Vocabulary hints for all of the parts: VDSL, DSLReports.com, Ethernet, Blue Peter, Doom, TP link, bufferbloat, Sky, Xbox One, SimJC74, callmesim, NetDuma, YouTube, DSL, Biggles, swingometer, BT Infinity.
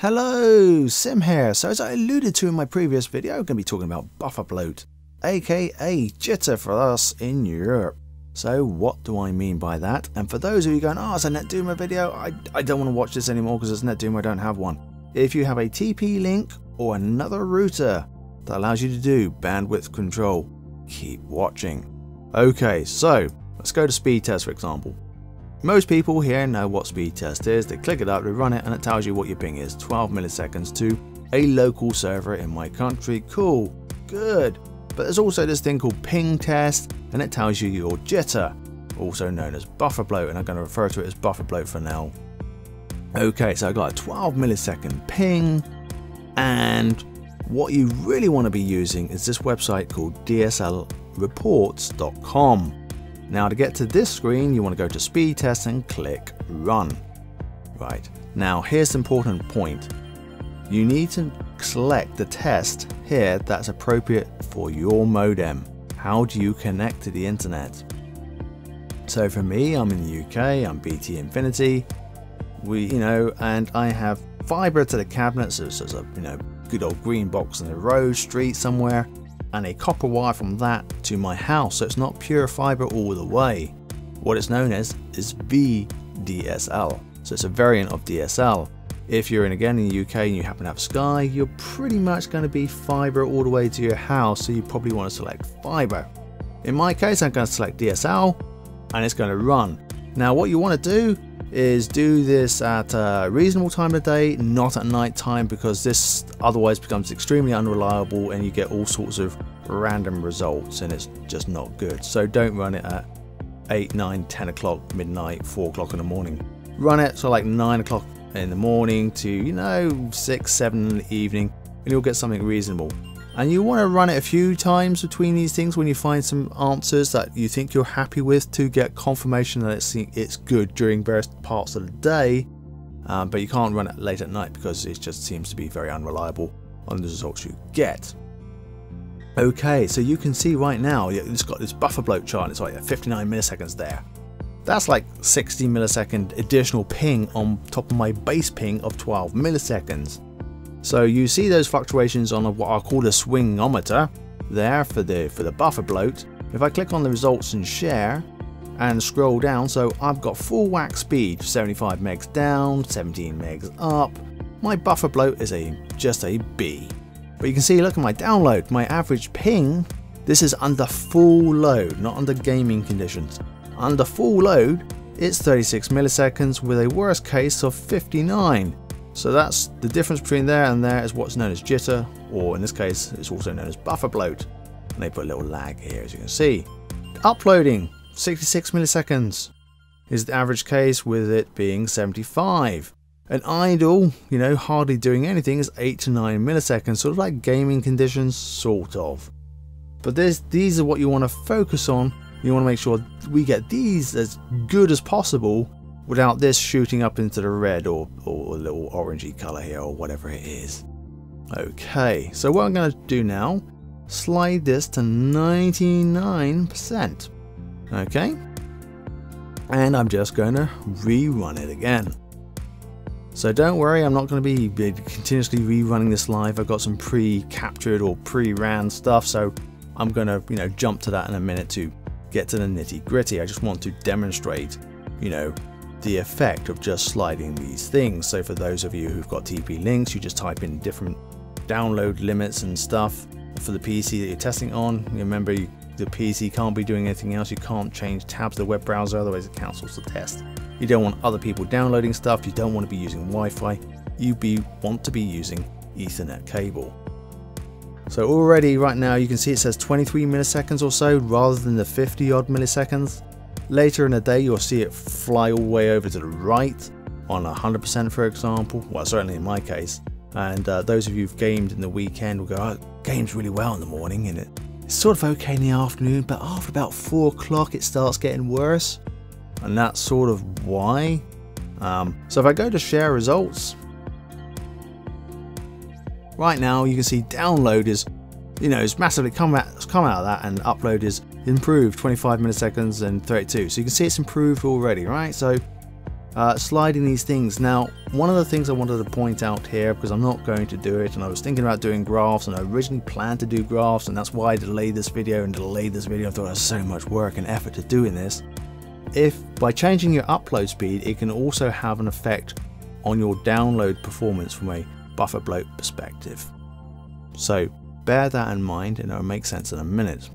Hello, Sim here. So as I alluded to in my previous video, I'm going to be talking about bufferbloat, aka jitter for us in Europe. So what do I mean by that? And for those of you going, oh, it's a NetDuma video, I don't want to watch this anymore because it's NetDuma, I don't have one. If you have a TP link or another router that allows you to do bandwidth control, keep watching. Okay, so let's go to speed test for example. Most people here know what speed test is. They click it up, they run it, and it tells you what your ping is, 12 milliseconds to a local server in my country. Cool, good. But there's also this thing called ping test, and it tells you your jitter, also known as bufferbloat, and I'm going to refer to it as bufferbloat for now. Okay, so I got a 12 millisecond ping, and what you really want to be using is this website called DSLReports.com. Now to get to this screen, you want to go to speed test and click run. Right, now here's the important point. You need to select the test here that's appropriate for your modem. How do you connect to the internet? So for me, I'm in the UK, I'm BT Infinity. And I have fiber to the cabinet, so it's a good old green box in the road, street somewhere, and a copper wire from that to my house, so it's not pure fiber all the way. What it's known as is VDSL, so it's a variant of DSL. If you're in the UK and you happen to have Sky, you're pretty much going to be fiber all the way to your house, so you probably want to select fiber. In my case, I'm going to select DSL, and it's going to run. Now what you want to do is do this at a reasonable time of day, not at night time, because this otherwise becomes extremely unreliable and you get all sorts of random results and it's just not good. So don't run it at 8, 9, 10 o'clock, midnight, 4 o'clock in the morning. Run it so like 9 o'clock in the morning to 6, 7 in the evening, and you'll get something reasonable. And you want to run it a few times between these things when you find some answers that you think you're happy with, to get confirmation that it's good during various parts of the day. But you can't run it late at night because it just seems to be very unreliable on the results you get. Okay, so you can see right now it's got this bufferbloat chart. It's like 59 milliseconds there. That's like 60 millisecond additional ping on top of my base ping of 12 milliseconds. So you see those fluctuations on what I call a swingometer there for the bufferbloat. If I click on the results and share and scroll down, so I've got full whack speed, 75 megs down, 17 megs up. My bufferbloat is just a B. But you can see, look at my download, my average ping. This is under full load, not under gaming conditions. Under full load, it's 36 milliseconds with a worst case of 59. So that's the difference between there and there is what's known as jitter, or in this case, it's also known as bufferbloat. And they put a little lag here, as you can see. Uploading, 66 milliseconds is the average case, with it being 75. An idle, hardly doing anything, is 8 to 9 milliseconds, sort of like gaming conditions, sort of. But these are what you want to focus on. You want to make sure we get these as good as possible, without this shooting up into the red or a little orangey color here or whatever it is. Okay, so what I'm going to do now, slide this to 99%. Okay, and I'm just going to rerun it again. So don't worry, I'm not going to be continuously rerunning this live. I've got some pre-captured or pre-ran stuff, so I'm going to jump to that in a minute to get to the nitty-gritty. I just want to demonstrate the effect of just sliding these things. So for those of you who've got TP links, you just type in different download limits and stuff for the PC that you're testing on. Remember, the PC can't be doing anything else. You can't change tabs to the web browser, otherwise it cancels the test. You don't want other people downloading stuff. You don't want to be using Wi-Fi. You want to be using Ethernet cable. So already right now you can see it says 23 milliseconds or so, rather than the 50 odd milliseconds. Later in the day, you'll see it fly all the way over to the right on 100%, for example. Well, certainly in my case. And those of you who've gamed in the weekend will go, oh, games really well in the morning, and it's sort of okay in the afternoon, but after about 4 o'clock, it starts getting worse. And that's sort of why. So if I go to share results, right now you can see download is, it's massively come out of that, and upload is improved, 25 milliseconds and 32. So you can see it's improved already, right? So sliding these things. Now, one of the things I wanted to point out here, because I'm not going to do it, and I was thinking about doing graphs, and I originally planned to do graphs, and that's why I delayed this video. I thought it was so much work and effort to doing this. If by changing your upload speed, it can also have an effect on your download performance from a buffer bloat perspective. So bear that in mind, and it'll make sense in a minute.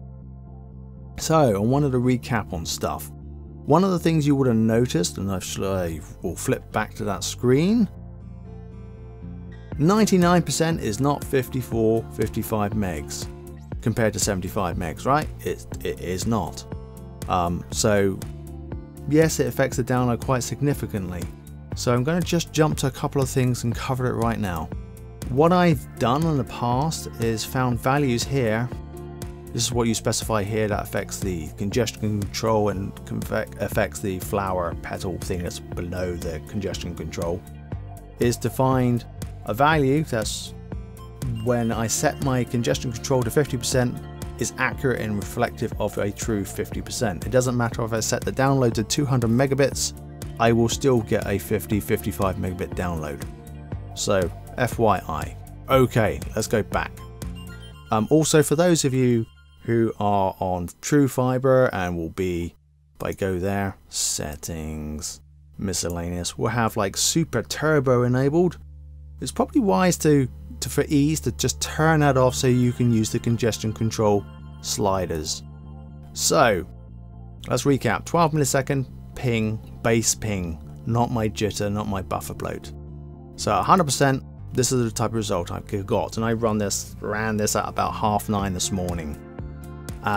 So I wanted to recap on stuff. One of the things you would have noticed, and I will flip back to that screen, 99% is not 54, 55 megs compared to 75 megs, right? It is not. So yes, it affects the download quite significantly. So I'm going to just jump to a couple of things and cover it right now. What I've done in the past is found values here. This is what you specify here that affects the congestion control and affects the flower petal thing that's below the congestion control. Is to find a value that's when I set my congestion control to 50% is accurate and reflective of a true 50%. It doesn't matter if I set the download to 200 megabits, I will still get a 50-55 megabit download. So FYI. Okay, let's go back. Also, for those of you who are on True Fiber and will be, if I go there, settings, miscellaneous, we'll have like Super Turbo enabled. It's probably wise for ease, to just turn that off so you can use the congestion control sliders. So let's recap. 12 millisecond ping, base ping, not my jitter, not my buffer bloat. So 100%, this is the type of result I've got, and I ran this at about 9:30 this morning.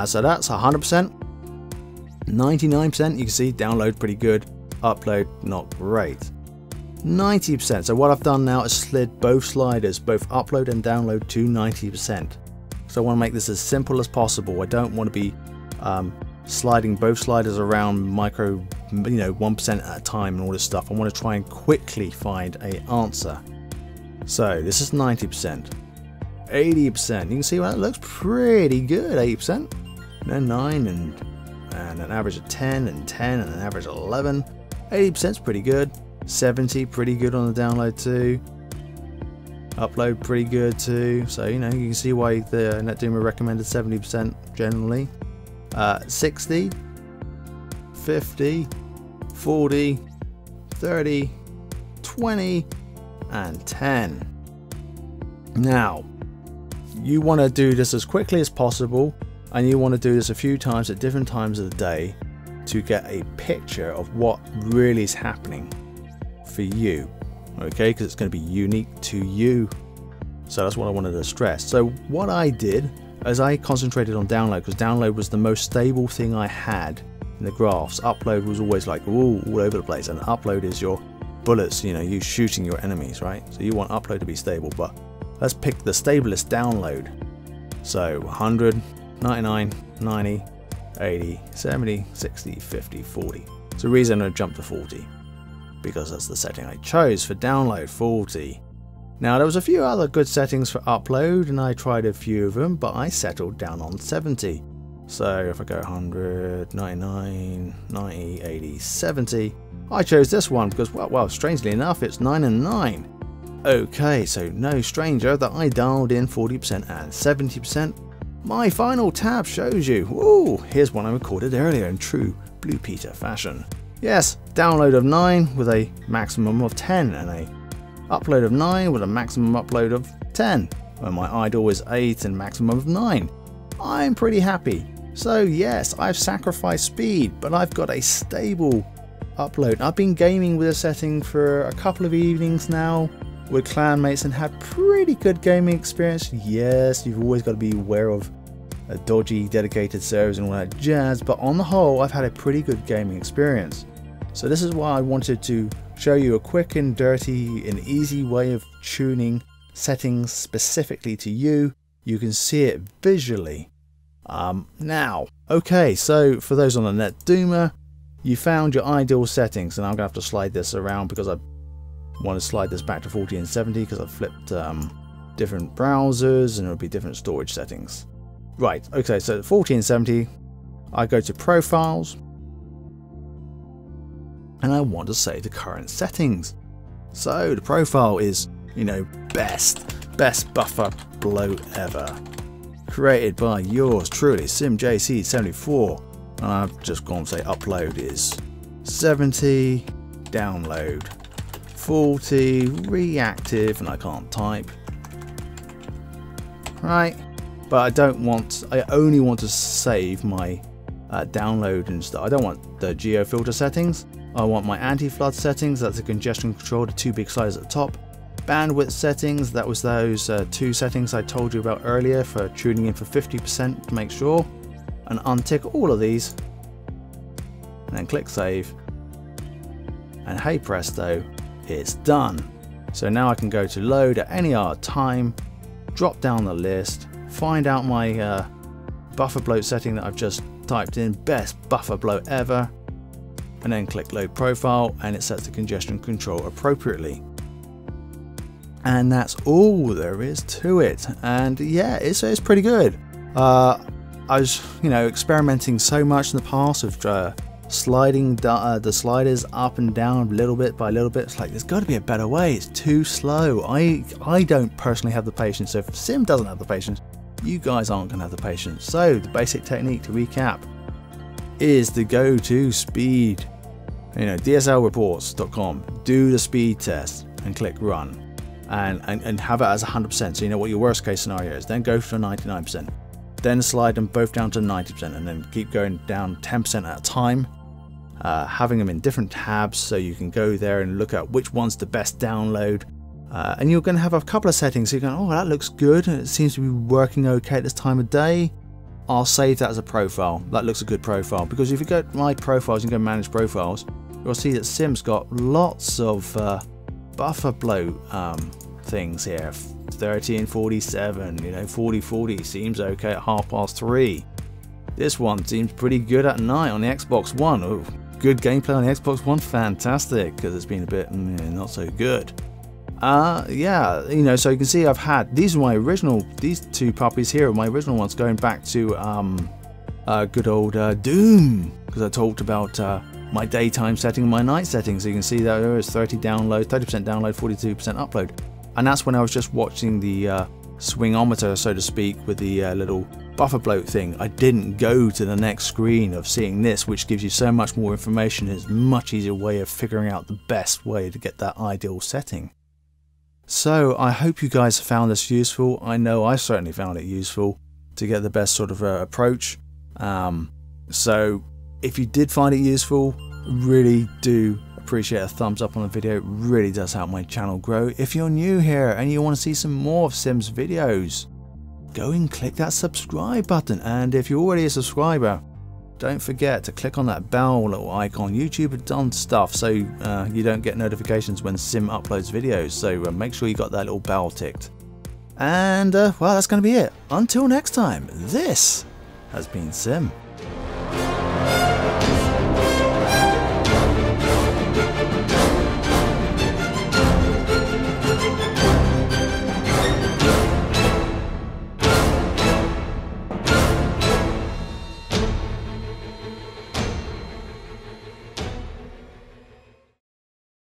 So that's 100%. 99%, you can see download pretty good, upload not great. 90%, so what I've done now is slid both sliders, both upload and download, to 90%. So I want to make this as simple as possible. I don't want to be sliding both sliders around micro, 1% at a time and all this stuff. I want to try and quickly find an answer. So this is 90%. 80%, you can see, well, that looks pretty good, 80%. And then 9 and an average of 10 and 10 and an average of 11. 80%'s pretty good. 70, pretty good on the download too. Upload, pretty good too. So, you can see why the NetDuma recommended 70% generally. 60, 50, 40, 30, 20, and 10. Now, you want to do this as quickly as possible, and you want to do this a few times at different times of the day to get a picture of what really is happening for you, okay, because it's going to be unique to you. So that's what I wanted to stress. So what I did is I concentrated on download, because download was the most stable thing I had in the graphs. Upload was always like all over the place, and upload is your bullets, you shooting your enemies, right? So you want upload to be stable, but let's pick the stablest download. So 100, 99, 90, 80, 70, 60, 50, 40. It's the reason I jumped to 40, because that's the setting I chose for download, 40. Now, there was a few other good settings for upload, and I tried a few of them, but I settled down on 70. So if I go 100, 99, 90, 80, 70, I chose this one because, well, strangely enough, it's 9 and 9. Okay, so no stranger that I dialed in 40% and 70%. My final tab shows you. Ooh, here's one I recorded earlier in true Blue Peter fashion. Yes, download of 9 with a maximum of 10, and a upload of 9 with a maximum upload of 10. When my idle is 8 and maximum of 9. I'm pretty happy. So yes, I've sacrificed speed, but I've got a stable upload. I've been gaming with a setting for a couple of evenings now with clanmates and had pretty good gaming experience. Yes, you've always got to be aware of a dodgy dedicated servers and all that jazz, but on the whole, I've had a pretty good gaming experience. So this is why I wanted to show you a quick and dirty and easy way of tuning settings specifically to you. You can see it visually. Now, okay, so for those on the NetDuma, you found your ideal settings, and I'm going to have to slide this around because I want to slide this back to 40 and 70 because I've flipped different browsers and it'll be different storage settings. Right, okay, so 40 and 70, I go to profiles, and I want to save the current settings. So the profile is, you know, best buffer bloat ever. Created by yours truly, SimJC74. And I've just gone to say upload is 70, download 40, reactive, and I can't type. Right, but I only want to save my download and stuff. I don't want the geo filter settings. I want my anti-flood settings, that's the congestion control, the two big sliders at the top. Bandwidth settings, that was those two settings I told you about earlier for tuning in for 50% to make sure, and untick all of these and then click save, and hey presto, it's done. So now I can go to load at any hour time, drop down the list, find out my buffer bloat setting that I've just typed in, best buffer bloat ever, and then click load profile, and it sets the congestion control appropriately. And that's all there is to it. And yeah, it's pretty good. I was, you know, experimenting so much in the past of sliding the sliders up and down little bit by little bit. It's like, there's got to be a better way. It's too slow. I don't personally have the patience. So if Sim doesn't have the patience, you guys aren't going to have the patience. So the basic technique, to recap, is the go to speed. You know, DSLReports.com, do the speed test and click run. And have it as 100%, so you know what your worst case scenario is. Then go for 99%, then slide them both down to 90%, and then keep going down 10% at a time, having them in different tabs so you can go there and look at which one's the best download. And you're going to have a couple of settings, so you're going, oh, that looks good, it seems to be working okay at this time of day, I'll save that as a profile, that looks a good profile. Because if you go to my profiles and go manage profiles, you'll see that Sim's got lots of buffer bloat things here, 1347, you know, 4040 seems okay at 3:30. This one seems pretty good at night on the Xbox One. Oh, good gameplay on the Xbox One, fantastic, because it's been a bit not so good. Yeah, you know, so you can see I've had, these are my original, these two puppies here are my original ones, going back to good old Doom, because I talked about my daytime setting and my night setting. So you can see that there is 30 download, 30% download, 42% upload. And that's when I was just watching the swingometer, so to speak, with the little buffer bloat thing. I didn't go to the next screen of seeing this, which gives you so much more information. It's a much easier way of figuring out the best way to get that ideal setting. So I hope you guys found this useful. I know I certainly found it useful to get the best sort of approach. So if you did find it useful, really do appreciate a thumbs up on the video. It really does help my channel grow. If you're new here and you want to see some more of Sim's videos, go and click that subscribe button. And if you're already a subscriber, don't forget to click on that bell little icon. YouTube have done stuff so you don't get notifications when Sim uploads videos, so make sure you got that little bell ticked. And well, that's going to be it. Until next time, this has been Sim.